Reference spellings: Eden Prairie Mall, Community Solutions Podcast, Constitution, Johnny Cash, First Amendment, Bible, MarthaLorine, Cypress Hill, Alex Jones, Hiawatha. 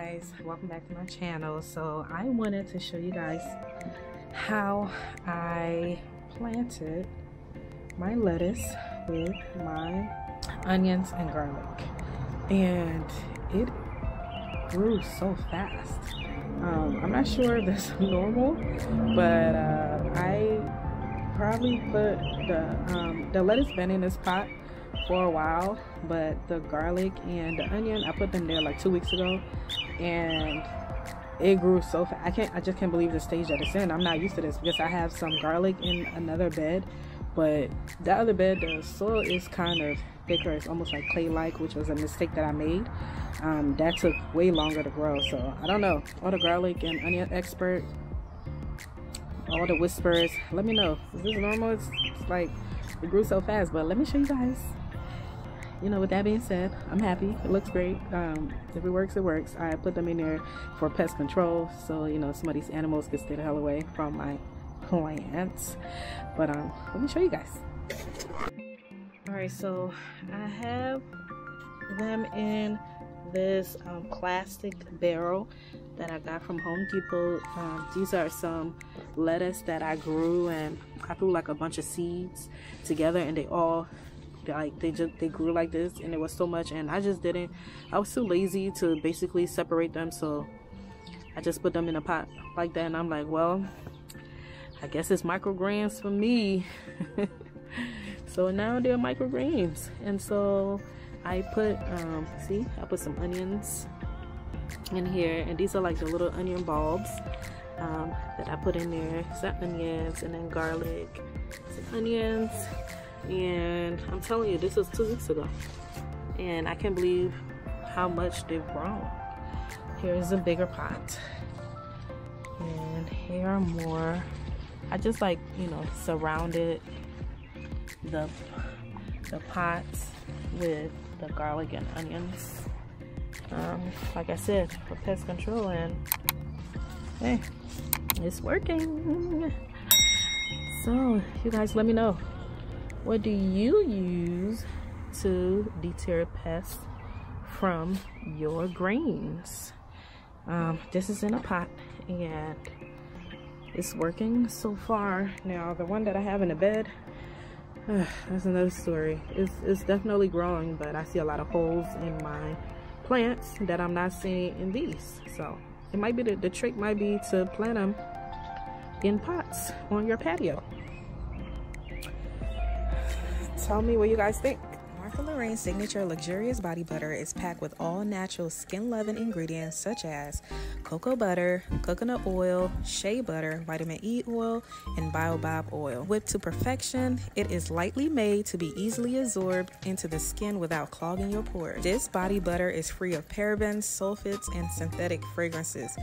guys, welcome back to my channel. So I wanted to show you guys how I planted my lettuce with my onions and garlic, and it grew so fast. I'm not sure that's normal, but I probably put the lettuce been in this pot for a while, but the garlic and the onion, I put them there like 2 weeks ago, and it grew so fast. I just can't believe the stage that it's in. I'm not used to this because I have some garlic in another bed, but the other bed, the soil is kind of thicker. It's almost like clay-like, which was a mistake that I made. That took way longer to grow, so I don't know. All the garlic and onion expert, all the whispers, let me know. Is this normal? It's like it grew so fast, but let me show you guys. You know, with that being said, I'm happy. It looks great. If it works, it works. I put them in there for pest control, so you know some of these animals can stay the hell away from my plants. But let me show you guys. All right, so I have them in this plastic barrel that I got from Home Depot. These are some lettuce that I grew, and I threw like a bunch of seeds together, and they all like they grew like this, and it was so much, and I was too lazy to basically separate them, so I just put them in a pot like that, and I'm like, well, I guess it's microgreens for me. So now they're microgreens, and so I put see, I put some onions in here, and these are like the little onion bulbs that I put in there. Some onions, and then garlic, some onions, and I'm telling you, this was 2 weeks ago, and I can't believe how much they've grown. Here's a bigger pot, and here are more. I just like, you know, surrounded the pots with the garlic and onions, like I said, for pest control, and hey, it's working. So you guys, let me know, what do you use to deter pests from your greens? This is in a pot, and it's working so far. Now the one that I have in the bed, that's another story. It's definitely growing, but I see a lot of holes in my plants that I'm not seeing in these. So it might be the trick might be to plant them in pots on your patio. Tell me what you guys think. MarthaLorine Signature Luxurious Body Butter is packed with all natural skin-loving ingredients such as cocoa butter, coconut oil, shea butter, vitamin E oil, and baobab oil. Whipped to perfection, it is lightly made to be easily absorbed into the skin without clogging your pores. This body butter is free of parabens, sulfates, and synthetic fragrances.